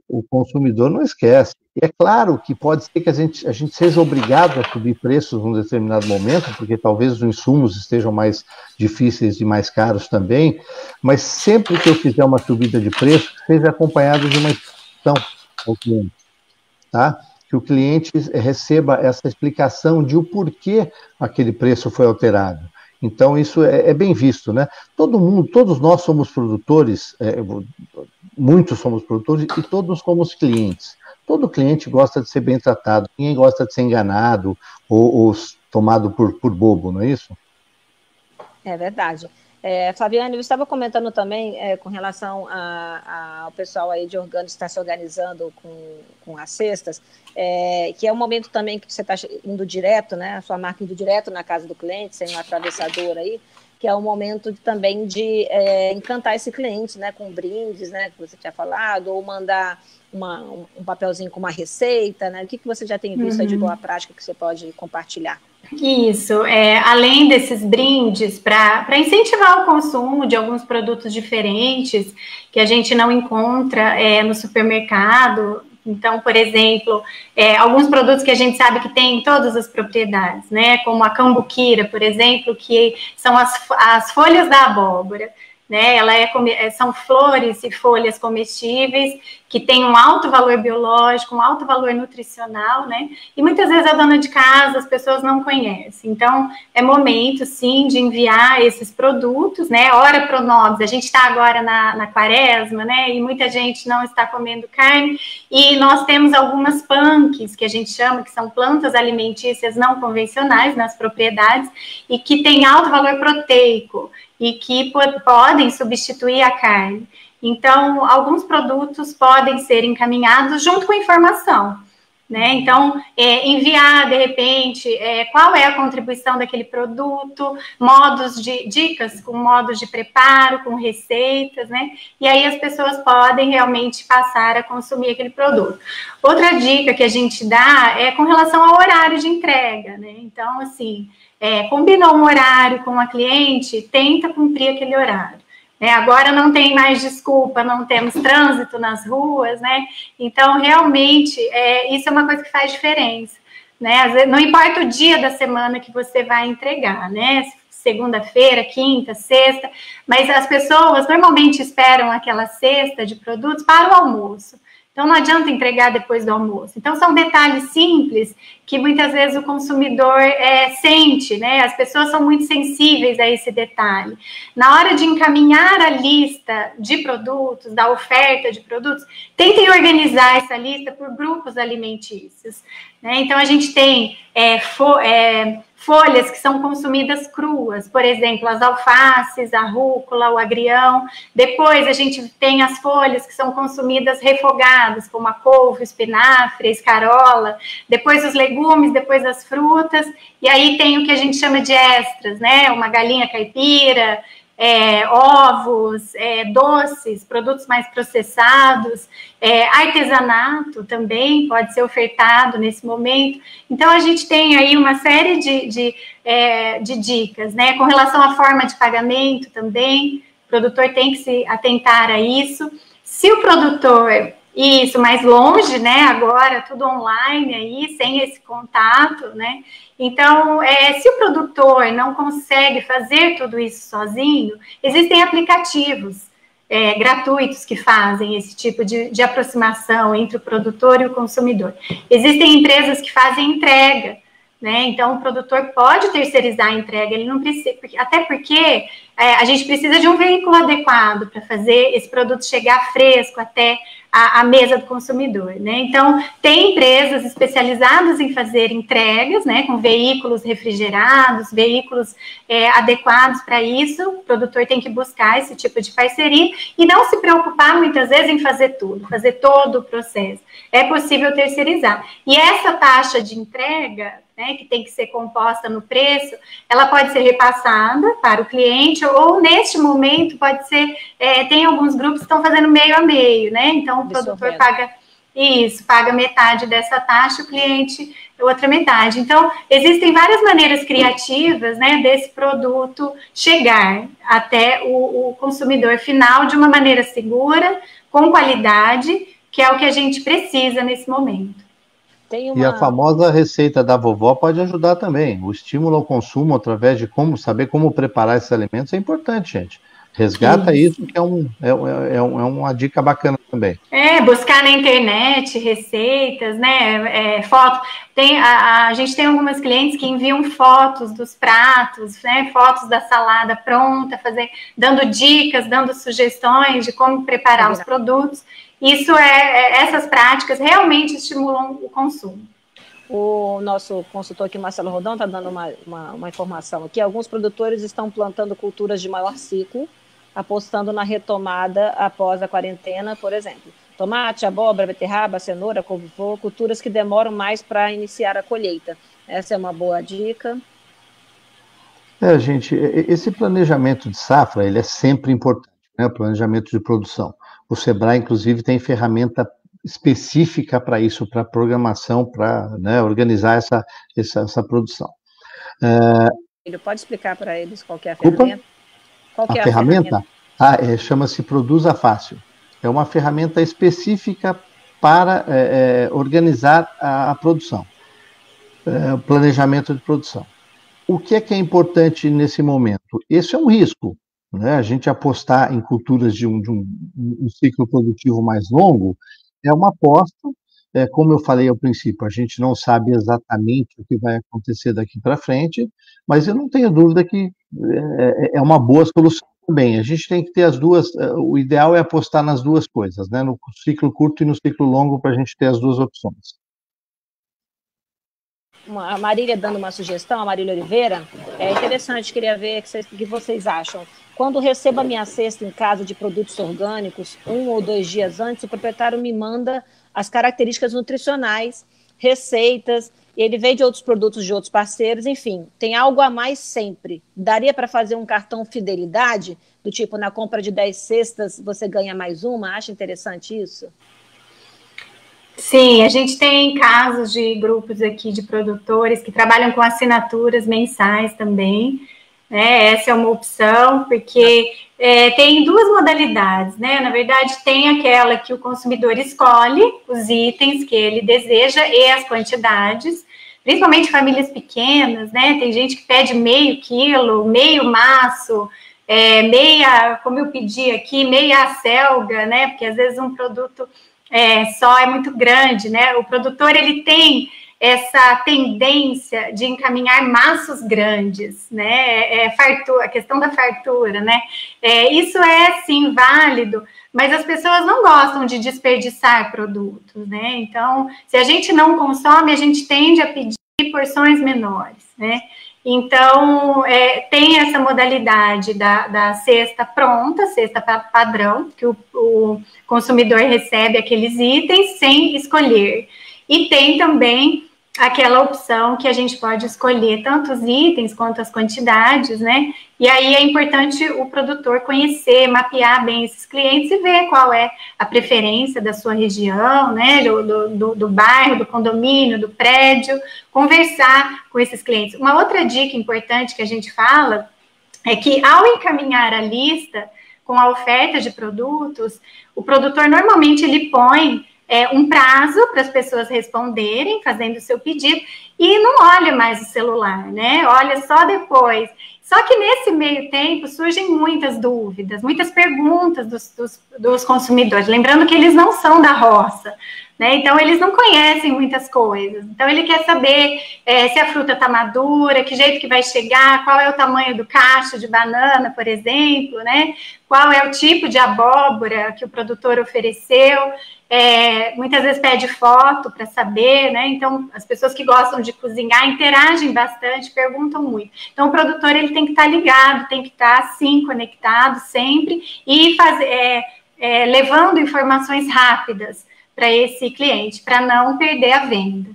o consumidor não esquece. E é claro que pode ser que a gente, a gente seja obrigado a subir preços num determinado momento, porque talvez os insumos estejam mais difíceis e mais caros também, mas sempre que eu fizer uma subida de preço, seja acompanhado de uma explicação ao cliente, tá? Que o cliente receba essa explicação de o porquê aquele preço foi alterado. Então, isso é, é bem visto, né? Todo mundo, todos nós somos produtores, é, muitos somos produtores e todos somos clientes. Todo cliente gosta de ser bem tratado, ninguém gosta de ser enganado ou, ou tomado por, por bobo, não é isso? É verdade. É, Flaviane, eu estava comentando também é, com relação a, a, ao pessoal aí de orgânico que está se organizando com, com as cestas, é, que é um momento também que você está indo direto, né, a sua marca indo direto na casa do cliente, sem um atravessador aí, que é um momento de, também de é, encantar esse cliente, né, com brindes, né, que você tinha falado, ou mandar uma, um papelzinho com uma receita, né, o que, que você já tem visto uhum. aí de boa prática que você pode compartilhar? Isso, é, além desses brindes, para incentivar o consumo de alguns produtos diferentes que a gente não encontra é, no supermercado. Então, por exemplo, é, alguns produtos que a gente sabe que tem em todas as propriedades, né? Como a cambuquira, por exemplo, que são as, as folhas da abóbora. Né, ela é, são flores e folhas comestíveis que têm um alto valor biológico, um alto valor nutricional, né? E muitas vezes a dona de casa, as pessoas não conhecem. Então, é momento, sim, de enviar esses produtos, né? Ora pro nobis. A gente está agora na, na quaresma, né? E muita gente não está comendo carne. E nós temos algumas punks, que a gente chama, que são plantas alimentícias não convencionais nas propriedades e que têm alto valor proteico. E que podem substituir a carne. Então, alguns produtos podem ser encaminhados junto com informação, né? Então, é, enviar, de repente, é, qual é a contribuição daquele produto, modos de dicas com modos de preparo, com receitas, né? E aí as pessoas podem realmente passar a consumir aquele produto. Outra dica que a gente dá é com relação ao horário de entrega, né? Então, assim... É, combinou um horário com a cliente, tenta cumprir aquele horário. Né? Agora não tem mais desculpa, não temos trânsito nas ruas, né? Então, realmente, é, isso é uma coisa que faz diferença. Né? Às vezes, não importa o dia da semana que você vai entregar, né? segunda-feira, quinta, sexta, mas as pessoas normalmente esperam aquela cesta de produtos para o almoço. Então, não adianta entregar depois do almoço. Então, são detalhes simples que muitas vezes o consumidor é, sente, né? As pessoas são muito sensíveis a esse detalhe. Na hora de encaminhar a lista de produtos, da oferta de produtos, tentem organizar essa lista por grupos alimentícios, né? Então, a gente tem é, fo é, folhas que são consumidas cruas, por exemplo, as alfaces, a rúcula, o agrião. Depois a gente tem as folhas que são consumidas refogadas, como a couve, o espinafre, a escarola. Depois os legumes, depois as frutas. E aí tem o que a gente chama de extras, né? Uma galinha caipira, é, ovos, é, doces, produtos mais processados, é, artesanato também pode ser ofertado nesse momento. Então, a gente tem aí uma série de, de, é, de dicas, né? Com relação à forma de pagamento também, o produtor tem que se atentar a isso. Se o produtor... Isso, mais longe, né, agora, tudo online aí, sem esse contato, né, então, é, se o produtor não consegue fazer tudo isso sozinho, existem aplicativos é, gratuitos que fazem esse tipo de, de aproximação entre o produtor e o consumidor. Existem empresas que fazem entrega, né, então o produtor pode terceirizar a entrega, ele não precisa, até porque é, a gente precisa de um veículo adequado para fazer esse produto chegar fresco até a mesa do consumidor, né? Então, tem empresas especializadas em fazer entregas, né? Com veículos refrigerados, veículos é, adequados para isso. O produtor tem que buscar esse tipo de parceria e não se preocupar, muitas vezes, em fazer tudo, fazer todo o processo. É possível terceirizar. E essa taxa de entrega, né, que tem que ser composta no preço, ela pode ser repassada para o cliente, ou neste momento pode ser, é, tem alguns grupos que estão fazendo meio a meio, né, então o produtor paga isso, paga metade dessa taxa, o cliente outra metade. Então, existem várias maneiras criativas, né, desse produto chegar até o, o consumidor final de uma maneira segura, com qualidade, que é o que a gente precisa nesse momento. Tem uma... E a famosa receita da vovó pode ajudar também. O estímulo ao consumo através de como saber como preparar esses alimentos é importante, gente. Resgata isso, isso que é, um, é, é, é uma dica bacana também. É, buscar na internet receitas, né? É, fotos. Tem, a, a gente tem algumas clientes que enviam fotos dos pratos, né? Fotos da salada pronta, fazer, dando dicas, dando sugestões de como preparar é os produtos. Isso é, essas práticas realmente estimulam o consumo. O nosso consultor aqui, Marcelo Rondon, está dando uma, uma, uma informação aqui. Alguns produtores estão plantando culturas de maior ciclo, apostando na retomada após a quarentena, por exemplo. Tomate, abóbora, beterraba, cenoura, couve-flor, culturas que demoram mais para iniciar a colheita. Essa é uma boa dica. É, gente, esse planejamento de safra, ele é sempre importante, né? O planejamento de produção. O Sebrae, inclusive, tem ferramenta específica para isso, para programação, para, né, organizar essa, essa, essa produção. É... Ele pode explicar para eles qual que é a ferramenta? Qual que é a ferramenta? Ah, é, chama-se Produza Fácil. É uma ferramenta específica para é, é, organizar a, a produção, é, o planejamento de produção. O que é que é importante nesse momento? Esse é um risco. Né? A gente apostar em culturas de um, de um, um ciclo produtivo mais longo é uma aposta, é, como eu falei ao princípio, a gente não sabe exatamente o que vai acontecer daqui para frente, mas eu não tenho dúvida que é, é uma boa solução também. A gente tem que ter as duas, o ideal é apostar nas duas coisas, né? No ciclo curto e no ciclo longo, para a gente ter as duas opções. A Marília dando uma sugestão, a Marília Oliveira, é interessante, queria ver o que vocês, que vocês acham. Quando recebo a minha cesta em casa de produtos orgânicos, um ou dois dias antes, o proprietário me manda as características nutricionais, receitas, ele vende outros produtos de outros parceiros, enfim, tem algo a mais sempre. Daria para fazer um cartão fidelidade, do tipo, na compra de dez cestas, você ganha mais uma? Acha interessante isso? Sim, a gente tem casos de grupos aqui de produtores que trabalham com assinaturas mensais também, né? Essa é uma opção, porque é, tem duas modalidades, né? Na verdade, tem aquela que o consumidor escolhe os itens que ele deseja e as quantidades. principalmente famílias pequenas, né? Tem gente que pede meio quilo, meio maço, é, meia, como eu pedi aqui, meia acelga, né? Porque às vezes um produto é, só é muito grande, né? O produtor, ele tem essa tendência de encaminhar maços grandes, né? É, fartura, a questão da fartura, né? É, isso é, sim, válido, mas as pessoas não gostam de desperdiçar produtos, né? Então, se a gente não consome, a gente tende a pedir porções menores, né? Então, é, tem essa modalidade da, da cesta pronta, cesta padrão, que o, o consumidor recebe aqueles itens sem escolher. E tem também aquela opção que a gente pode escolher tanto os itens quanto as quantidades, né? E aí é importante o produtor conhecer, mapear bem esses clientes e ver qual é a preferência da sua região, né? Do, do, do, do bairro, do condomínio, do prédio, conversar com esses clientes. Uma outra dica importante que a gente fala é que ao encaminhar a lista com a oferta de produtos, o produtor normalmente ele põe É um prazo para as pessoas responderem, fazendo o seu pedido, e não olha mais o celular, né? Olha só depois. Só que nesse meio tempo surgem muitas dúvidas, muitas perguntas dos, dos, dos consumidores. Lembrando que eles não são da roça, né? Então, eles não conhecem muitas coisas. Então, ele quer saber é, se a fruta está madura, que jeito que vai chegar, qual é o tamanho do cacho de banana, por exemplo, né? Qual é o tipo de abóbora que o produtor ofereceu. É, muitas vezes pede foto para saber, né? Então, as pessoas que gostam de cozinhar interagem bastante, perguntam muito. Então, o produtor ele tem que estar ligado, tem que estar, sim, conectado sempre e fazer, é, é, levando informações rápidas para esse cliente, para não perder a venda.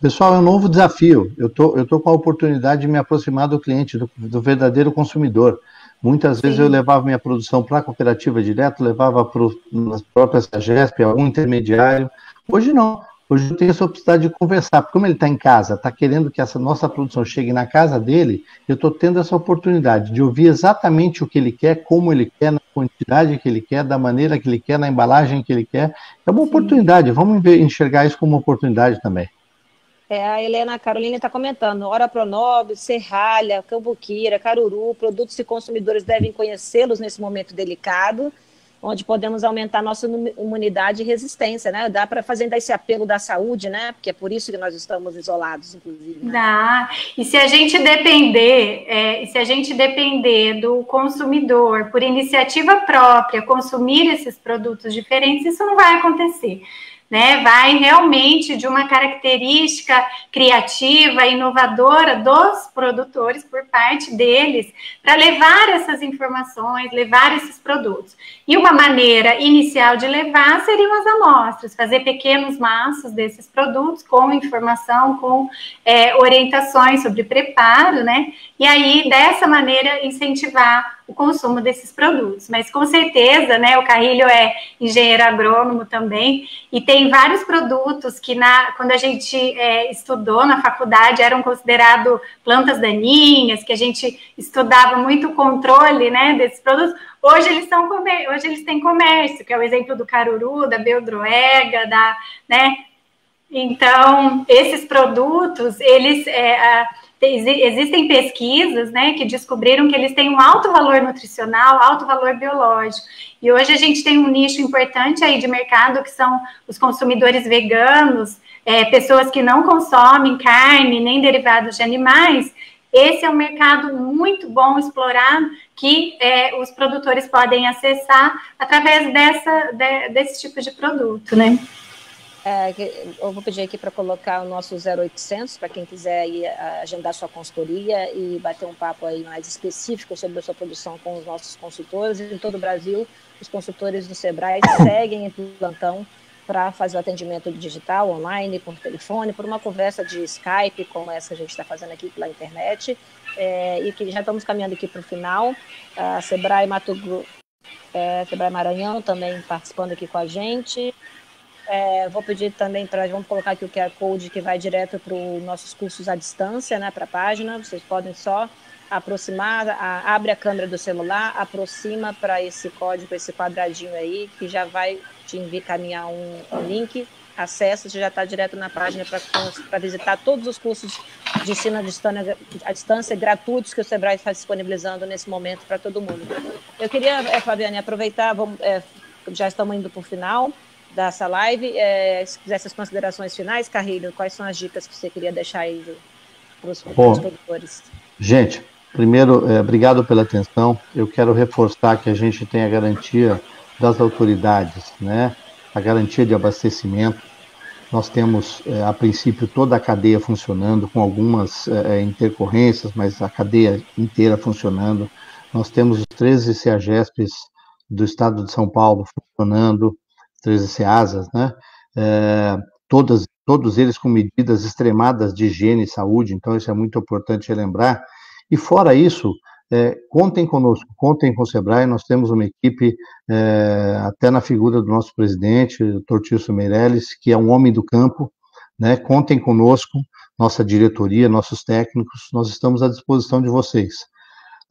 Pessoal, é um novo desafio. Eu tô, eu tô com a oportunidade de me aproximar do cliente, do, do verdadeiro consumidor. Muitas vezes Sim. eu levava minha produção para a cooperativa direto, levava para as próprias CEAGESP, algum intermediário. Hoje não. Hoje eu tenho essa oportunidade de conversar. Porque como ele está em casa, está querendo que essa nossa produção chegue na casa dele, eu estou tendo essa oportunidade de ouvir exatamente o que ele quer, como ele quer, na quantidade que ele quer, da maneira que ele quer, na embalagem que ele quer. É uma oportunidade. Vamos enxergar isso como uma oportunidade também. É, a Helena Carolina está comentando, Ora Pronobre, Serralha, Cambuquira, Caruru, produtos e consumidores devem conhecê-los nesse momento delicado, onde podemos aumentar nossa imunidade e resistência, né? Dá para fazer esse apelo da saúde, né? Porque é por isso que nós estamos isolados, inclusive. Né? Dá. E se a gente depender, é, se a gente depender do consumidor por iniciativa própria consumir esses produtos diferentes, isso não vai acontecer. Né, vai realmente de uma característica criativa, inovadora dos produtores por parte deles, para levar essas informações, levar esses produtos. E uma maneira inicial de levar seriam as amostras, fazer pequenos maços desses produtos com informação, com é, orientações sobre preparo, né? E aí, dessa maneira, incentivar o consumo desses produtos. Mas, com certeza, né, o Carrilho é engenheiro agrônomo também, e tem vários produtos que, na, quando a gente é, estudou na faculdade, eram considerados plantas daninhas, que a gente estudava muito o controle, né, desses produtos. Hoje eles, são, hoje eles têm comércio, que é o exemplo do caruru, da beldroega, da, né? Então, esses produtos, eles... É, a, existem pesquisas, né, que descobriram que eles têm um alto valor nutricional, alto valor biológico. E hoje a gente tem um nicho importante aí de mercado, que são os consumidores veganos, é, pessoas que não consomem carne nem derivados de animais. Esse é um mercado muito bom explorado, que é, os produtores podem acessar através dessa, de, desse tipo de produto, né? É, eu vou pedir aqui para colocar o nosso zero oitocentos, para quem quiser ir agendar sua consultoria e bater um papo aí mais específico sobre a sua produção com os nossos consultores. Em todo o Brasil, os consultores do Sebrae seguem em plantão para fazer o atendimento digital, online, por telefone, por uma conversa de Skype, como essa que a gente está fazendo aqui pela internet, é, e que já estamos caminhando aqui para o final. A Sebrae Mato Grosso, é, Sebrae Maranhão também participando aqui com a gente. É, vou pedir também para, vamos colocar aqui o Q R Code que vai direto para os nossos cursos à distância, né, para a página. Vocês podem só aproximar, a, abre a câmera do celular, aproxima para esse código, esse quadradinho aí, que já vai te encaminhar um, um link acesso, você já está direto na página para visitar todos os cursos de ensino à distância, à distância gratuitos que o Sebrae está disponibilizando nesse momento para todo mundo. Eu queria, é, Flaviana, aproveitar, vamos, é, já estamos indo para o final dessa live, é, se quiser essas considerações finais, Carrilho, quais são as dicas que você queria deixar aí para os produtores? Gente, primeiro, é, obrigado pela atenção. Eu quero reforçar que a gente tem a garantia das autoridades, né? A garantia de abastecimento. Nós temos, é, a princípio, toda a cadeia funcionando, com algumas é, intercorrências, mas a cadeia inteira funcionando. Nós temos os treze CEAGESPs do estado de São Paulo funcionando, treze CEASAs, né? É, todas, todos eles com medidas extremadas de higiene e saúde, então isso é muito importante relembrar. E fora isso, É, contem conosco, contem com o Sebrae. Nós temos uma equipe, é, até na figura do nosso presidente, o doutor Tirso Meirelles, que é um homem do campo, né? Contem conosco, nossa diretoria, nossos técnicos, nós estamos à disposição de vocês.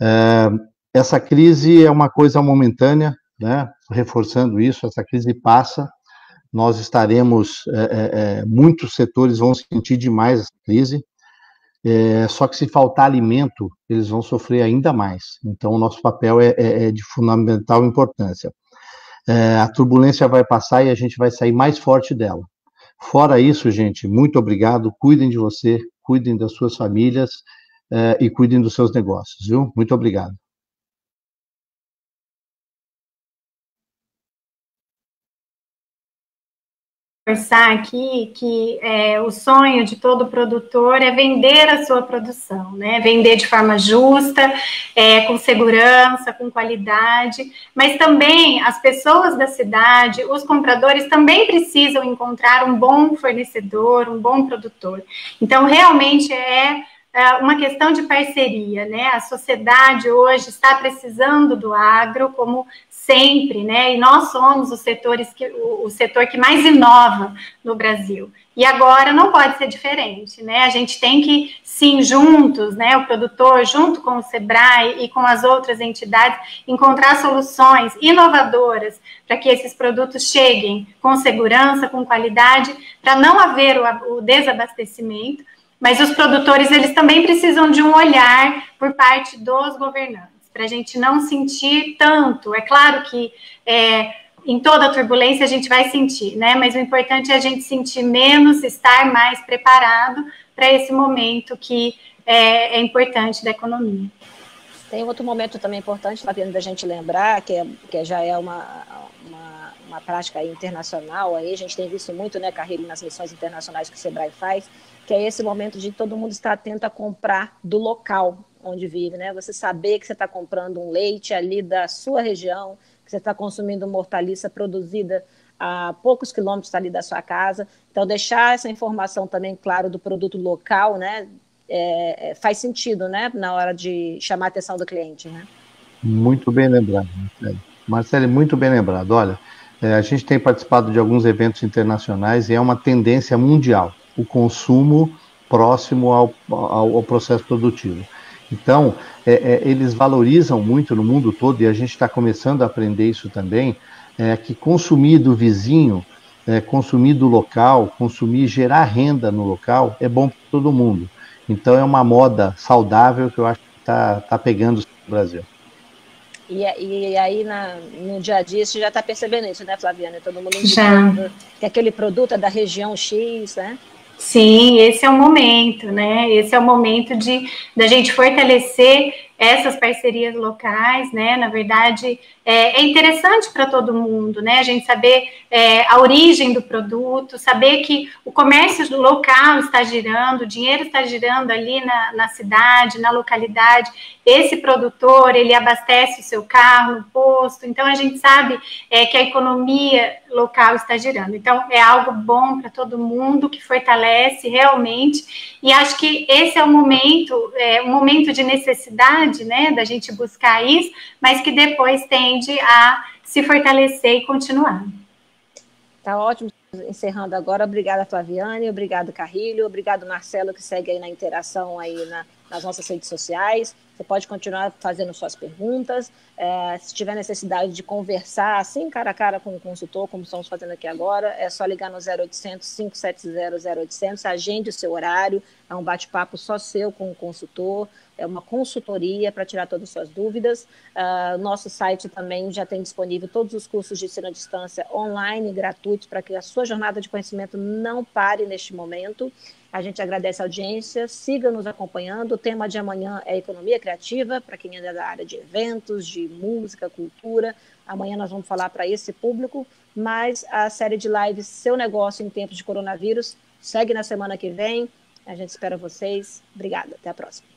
É, essa crise é uma coisa momentânea, né? Reforçando isso, essa crise passa, nós estaremos, é, é, muitos setores vão sentir demais essa crise. É, só que se faltar alimento, eles vão sofrer ainda mais. Então, o nosso papel é, é, é de fundamental importância. É, a turbulência vai passar e a gente vai sair mais forte dela. Fora isso, gente, muito obrigado. Cuidem de você, cuidem das suas famílias, é, e cuidem dos seus negócios, viu? Muito obrigado. Conversar aqui que é, o sonho de todo produtor é vender a sua produção, né? Vender de forma justa, é, com segurança, com qualidade, mas também as pessoas da cidade, os compradores também precisam encontrar um bom fornecedor, um bom produtor. Então, realmente é uma questão de parceria, né? A sociedade hoje está precisando do agro, como sempre, né? E nós somos os setores que, o setor que mais inova no Brasil. E agora não pode ser diferente, né? A gente tem que, sim, juntos, né? O produtor, junto com o Sebrae e com as outras entidades, encontrar soluções inovadoras para que esses produtos cheguem com segurança, com qualidade, para não haver o, o desabastecimento. Mas os produtores, eles também precisam de um olhar por parte dos governantes, para a gente não sentir tanto. É claro que é, em toda a turbulência a gente vai sentir, né? Mas o importante é a gente sentir menos, estar mais preparado para esse momento que é, é importante da economia. Tem outro momento também importante, Fabiana, da gente lembrar, que, é, que já é uma, uma, uma prática internacional, aí a gente tem visto muito, né, Carrilho, nas missões internacionais que o Sebrae faz, que é esse momento de todo mundo estar atento a comprar do local onde vive, né? Você saber que você está comprando um leite ali da sua região, que você está consumindo uma hortaliça produzida a poucos quilômetros ali da sua casa. Então, deixar essa informação também, claro, do produto local, né? É, faz sentido, né? Na hora de chamar a atenção do cliente, né? Muito bem lembrado, Marcele. Marcele, muito bem lembrado. Olha, é, a gente tem participado de alguns eventos internacionais e é uma tendência mundial, o consumo próximo ao, ao, ao processo produtivo. Então, é, é, eles valorizam muito no mundo todo, e a gente está começando a aprender isso também, é, que consumir do vizinho, é, consumir do local, consumir, gerar renda no local, é bom para todo mundo. Então, é uma moda saudável que eu acho que está tá pegando o Brasil. E, e aí, na, no dia a dia, você já está percebendo isso, né, Flaviana? Todo mundo indicando que aquele produto é da região X, né? Sim, esse é o momento, né? Esse é o momento de da gente fortalecer essas parcerias locais, né? Na verdade, é, é interessante para todo mundo, né? A gente saber é, a origem do produto, saber que o comércio local está girando, o dinheiro está girando ali na, na cidade, na localidade. Esse produtor, ele abastece o seu carro, o posto. Então, a gente sabe é, que a economia local está girando. Então, é algo bom para todo mundo, que fortalece realmente. E acho que esse é o momento, é, um momento de necessidade, né, da gente buscar isso, mas que depois tende a se fortalecer e continuar. Tá ótimo. Encerrando agora, obrigada, Flaviane, obrigado, Carrilho, obrigado, Marcelo, que segue aí na interação aí na, nas nossas redes sociais. Você pode continuar fazendo suas perguntas. É, se tiver necessidade de conversar assim, cara a cara com o consultor, como estamos fazendo aqui agora, é só ligar no zero oitocentos, cinco sete zero, zero oitocentos, agende o seu horário, é um bate-papo só seu com o consultor, é uma consultoria para tirar todas as suas dúvidas. Uh, nosso site também já tem disponível todos os cursos de ensino à distância online, gratuitos, para que a sua jornada de conhecimento não pare neste momento. A gente agradece a audiência, siga nos acompanhando. O tema de amanhã é economia criativa, para quem é da área de eventos, de música, cultura. Amanhã nós vamos falar para esse público, mas a série de lives Seu Negócio em Tempos de Coronavírus segue na semana que vem. A gente espera vocês. Obrigada, até a próxima.